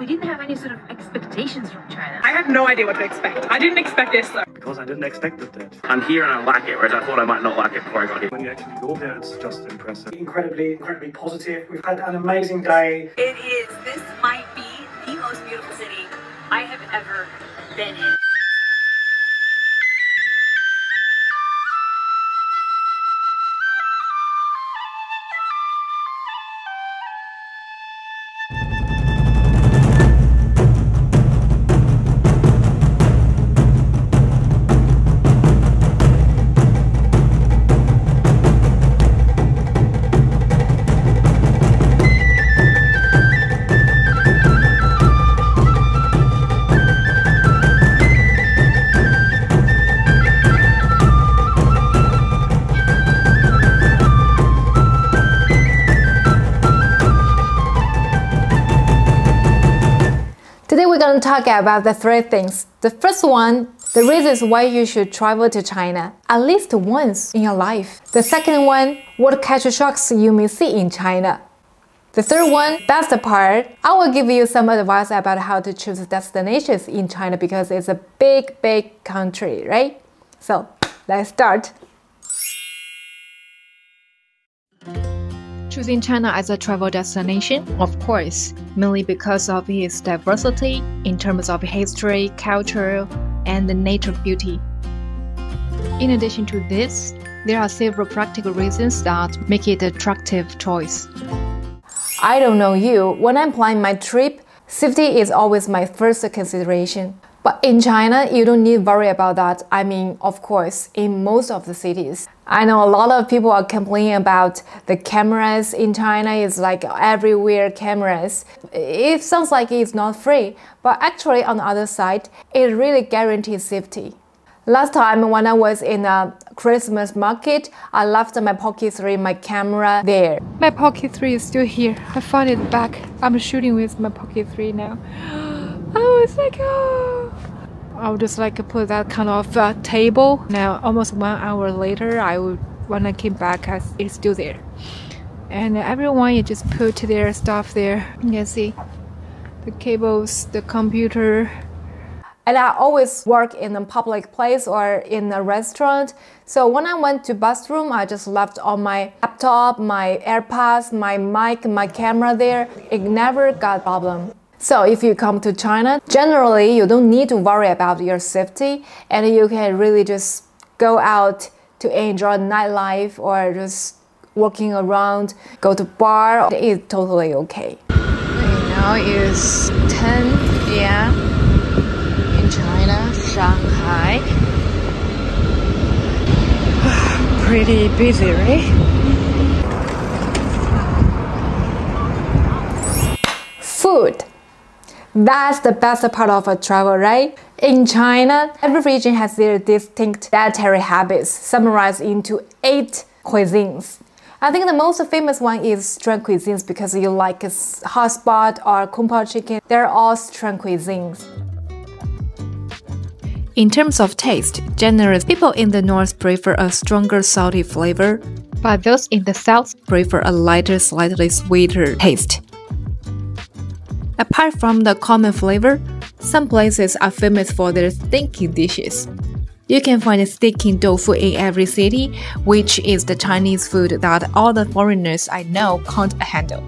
We didn't have any sort of expectations from China. I had no idea what to expect. I didn't expect this though. Because I didn't expect it then. I'm here and I like it, whereas I thought I might not like it before I got here. When you actually go there, it's just impressive. Incredibly positive. We've had an amazing day. It is. This might be the most beautiful city I have ever been in. Today we're going to talk about the three things. The first one, the reasons why you should travel to China at least once in your life. The second one, what culture shocks you may see in China. The third one, that's the part I will give you some advice about how to choose destinations in China because it's a big country, right? So let's start. Choosing China as a travel destination, of course, mainly because of its diversity in terms of history, culture, and the nature beauty. In addition to this, there are several practical reasons that make it an attractive choice. I don't know you, when I'm planning my trip, safety is always my first consideration. But in China, you don't need to worry about that. I mean, of course, in most of the cities. I know a lot of people are complaining about the cameras in China. It's like everywhere cameras. It sounds like it's not free, but actually on the other side, it really guarantees safety. Last time when I was in a Christmas market, I left my Pocket 3, my camera there. My Pocket 3 is still here. I found it back. I'm shooting with my Pocket 3 now. Oh, it's like, oh. I would just like to put that kind of table. Now, almost 1 hour later, when I came back, it's still there. And everyone, you just put their stuff there. You can see the cables, the computer. And I always work in a public place or in a restaurant. So when I went to bathroom, I just left all my laptop, my AirPods, my mic, my camera there. It never got a problem. So if you come to China, generally you don't need to worry about your safety and you can really just go out to enjoy nightlife or just walking around, go to bar, it's totally okay. Right now it's 10 p.m. in China, Shanghai. Pretty busy, right? Food. That's the best part of a travel, right? In China, every region has their distinct dietary habits, summarized into 8 cuisines. I think the most famous one is Sichuan cuisines because you like hot spot or Kung Pao chicken. They're all Sichuan cuisines. In terms of taste, generally, people in the north prefer a stronger salty flavor, but those in the south prefer a lighter, slightly sweeter taste. Apart from the common flavor, some places are famous for their stinky dishes. You can find stinky tofu in every city, which is the Chinese food that all the foreigners I know can't handle.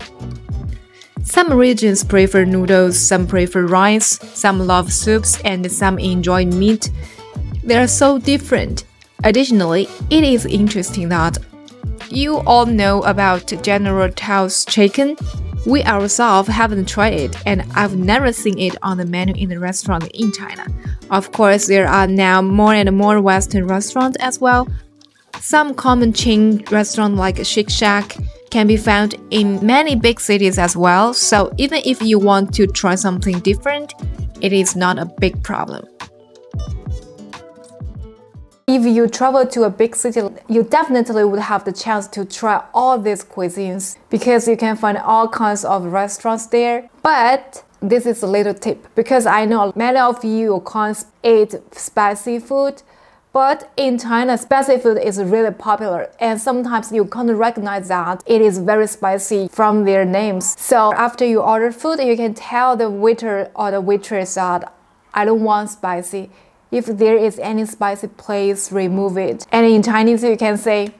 Some regions prefer noodles, some prefer rice, some love soups, and some enjoy meat. They are so different. Additionally, it is interesting that you all know about General Tao's chicken. We ourselves haven't tried it, and I've never seen it on the menu in the restaurant in China. Of course, there are now more and more Western restaurants as well. Some common chain restaurants like Shake Shack can be found in many big cities as well, so even if you want to try something different, it is not a big problem. If you travel to a big city, you definitely would have the chance to try all these cuisines because you can find all kinds of restaurants there. But this is a little tip because I know many of you can't eat spicy food, But in China, spicy food is really popular, and sometimes you can't recognize that it is very spicy from their names. So after you order food, you can tell the waiter or the waitress that I don't want spicy. If there is any spicy, please remove it. And in Chinese, you can say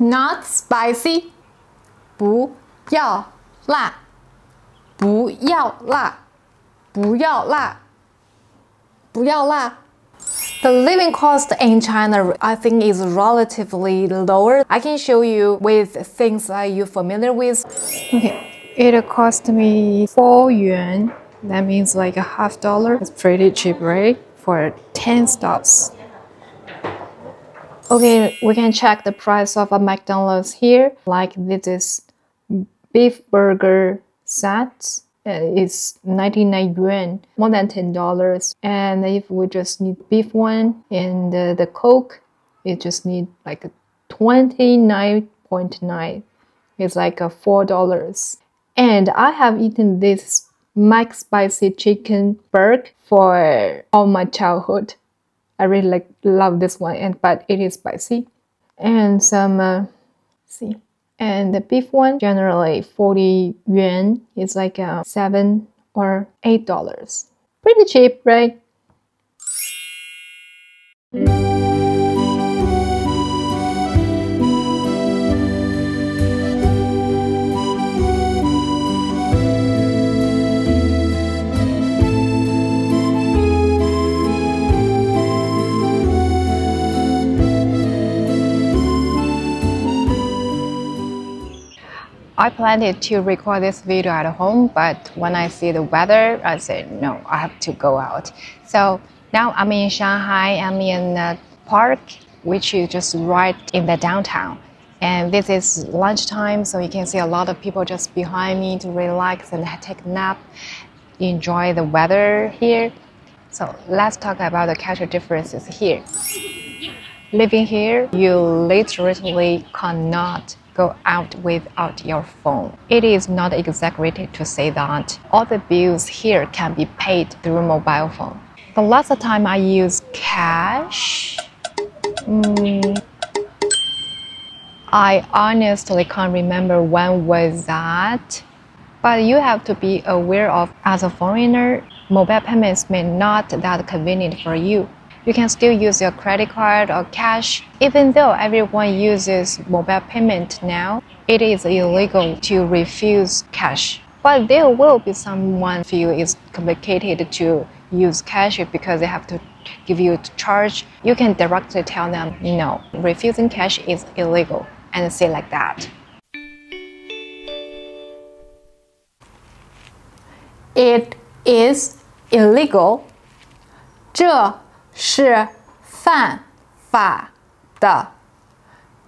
not spicy, 不要辣, 不要辣, 不要辣. 不要辣. The living cost in China, I think, is relatively lower. I can show you with things that you're familiar with. Okay, it cost me 4 yuan. That means like $0.50. It's pretty cheap, right? For 10 stops. Okay, we can check the price of a McDonald's here. Like this is beef burger set. It's 99 yuan, more than $10. And if we just need beef one and the Coke, it just need like 29.9. It's like $4. And I have eaten this Mike's spicy chicken burger for all my childhood. I really love this one, but it is spicy. And some see. And the beef one, generally 40 yuan, is like $7 or $8. Pretty cheap, right? I planned to record this video at home, but when I see the weather, I said, no, I have to go out. So now I'm in Shanghai. I'm in a park, which is just right in the downtown. And this is lunchtime, so you can see a lot of people just behind me to relax and take a nap, enjoy the weather here. So let's talk about the cultural differences here. Living here, you literally cannot go out without your phone. It is not exaggerated to say that all the bills here can be paid through mobile phone. The last time I used cash, I honestly can't remember when was that. But you have to be aware of, as a foreigner, mobile payments may not be that convenient for you. You can still use your credit card or cash. Even though everyone uses mobile payment now, it is illegal to refuse cash. But there will be someone feel it's complicated to use cash because they have to give you a charge. You can directly tell them, no, refusing cash is illegal, and say like that. It is illegal. 这是犯法的,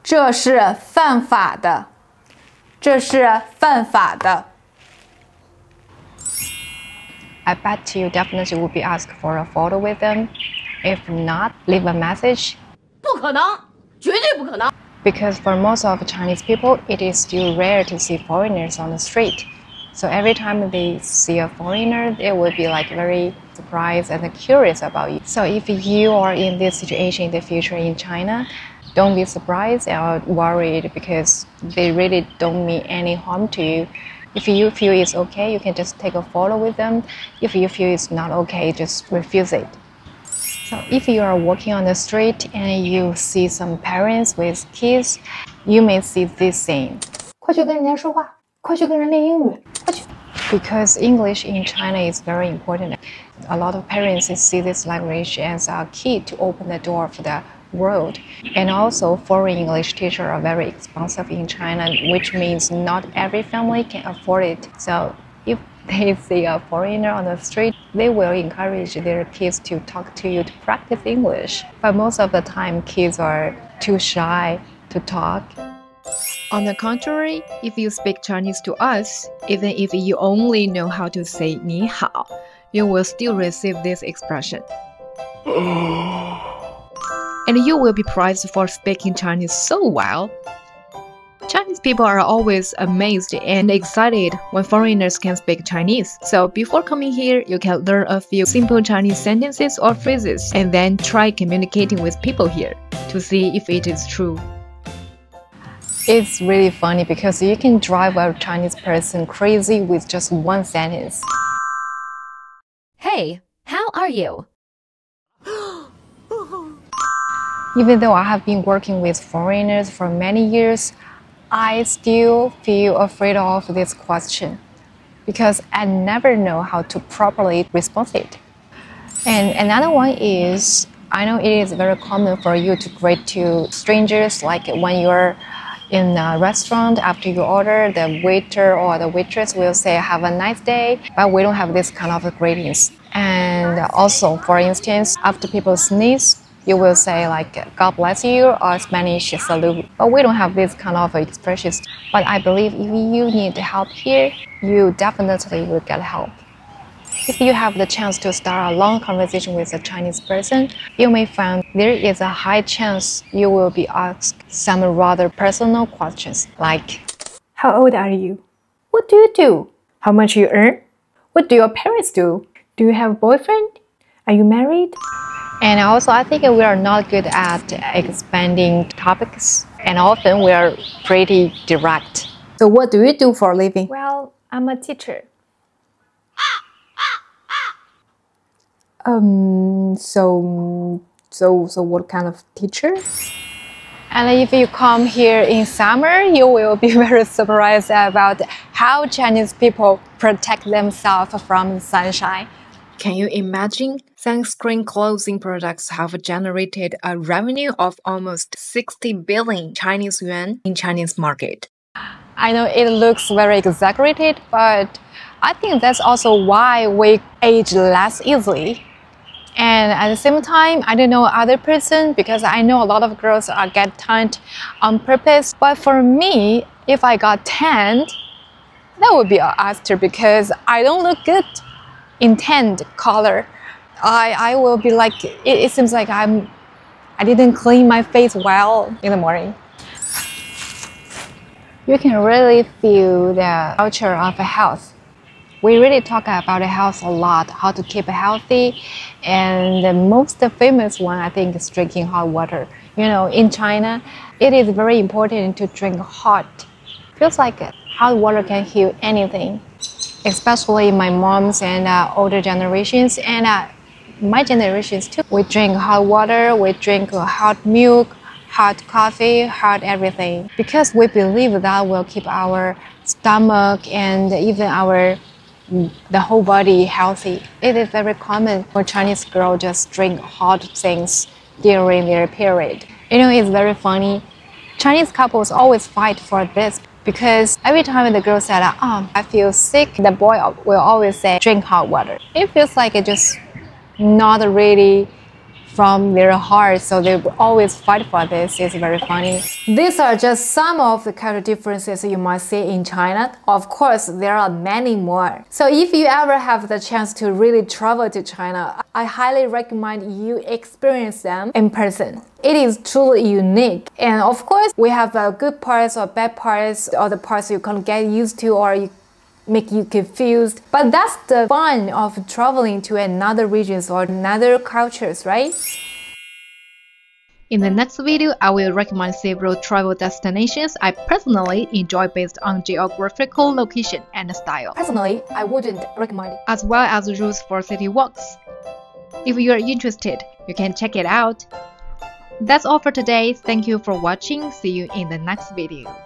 这是犯法的, 这是犯法的. I bet you definitely would be asked for a photo with them. If not, leave a message. 不可能, 绝对不可能. Because for most of Chinese people, it is still rare to see foreigners on the street. So every time they see a foreigner, they will be like very surprised and curious about you. So if you are in this situation in the future in China, don't be surprised or worried because they really don't mean any harm to you. If you feel it's okay, you can just take a photo with them. If you feel it's not okay, just refuse it. So if you are walking on the street and you see some parents with kids, you may see this saying. 快去跟人家说话，快去跟人练英语。 Because English in China is very important. A lot of parents see this language as a key to open the door for the world. And also, foreign English teachers are very expensive in China, which means not every family can afford it. So if they see a foreigner on the street, they will encourage their kids to talk to you to practice English. But most of the time, kids are too shy to talk. On the contrary, if you speak Chinese to us, even if you only know how to say 你好, you will still receive this expression. And you will be prized for speaking Chinese so well. Chinese people are always amazed and excited when foreigners can speak Chinese. So before coming here, you can learn a few simple Chinese sentences or phrases and then try communicating with people here to see if it is true. It's really funny because you can drive a Chinese person crazy with just one sentence. Hey, how are you? Even though I have been working with foreigners for many years, I still feel afraid of this question because I never know how to properly respond to it. And another one is, I know it is very common for you to greet to strangers, like when you're in a restaurant, after you order, the waiter or the waitress will say, have a nice day, but we don't have this kind of greetings. And also, for instance, after people sneeze, you will say like, God bless you, or Spanish salute. But we don't have this kind of expressions. But I believe if you need help here, you definitely will get help. If you have the chance to start a long conversation with a Chinese person, you may find there is a high chance you will be asked some rather personal questions like, how old are you? What do you do? How much you earn? What do your parents do? Do you have a boyfriend? Are you married? And also, I think we are not good at expanding topics, and often we are pretty direct. So what do you do for a living? Well, I'm a teacher. So what kind of teacher? And if you come here in summer, you will be very surprised about how Chinese people protect themselves from sunshine. Can you imagine? Sunscreen clothing products have generated a revenue of almost 60 billion Chinese yuan in Chinese market. I know it looks very exaggerated, but I think that's also why we age less easily. And at the same time, I don't know other person because I know a lot of girls get tanned on purpose. But for me, if I got tanned, that would be a disaster because I don't look good in tanned color. I will be like, it seems like I didn't clean my face well in the morning. You can really feel the culture of health. We really talk about health a lot, how to keep healthy. And the most famous one, I think, is drinking hot water. You know, in China, it is very important to drink hot. Feels like hot water can heal anything, especially my mom's and older generations and my generations too. We drink hot water, we drink hot milk, hot coffee, hot everything, because we believe that will keep our stomach and even the whole body healthy. It is very common for Chinese girls just drink hot things during their period. You know, it's very funny. Chinese couples always fight for this because every time the girl said, oh, I feel sick, the boy will always say, drink hot water. It feels like it's just not really from their heart, so they always fight for this. It's very funny. These are just some of the cultural differences you might see in China. Of course, there are many more. So if you ever have the chance to really travel to China, I highly recommend you experience them in person. It is truly unique. And of course, we have good parts or bad parts, or the parts you can't get used to or you make you confused. But that's the fun of traveling to another regions or another cultures, right? In the next video, I will recommend several travel destinations I personally enjoy based on geographical location and style. Personally, I wouldn't recommend it. As well as rules for city walks. If you are interested, you can check it out. That's all for today. Thank you for watching. See you in the next video.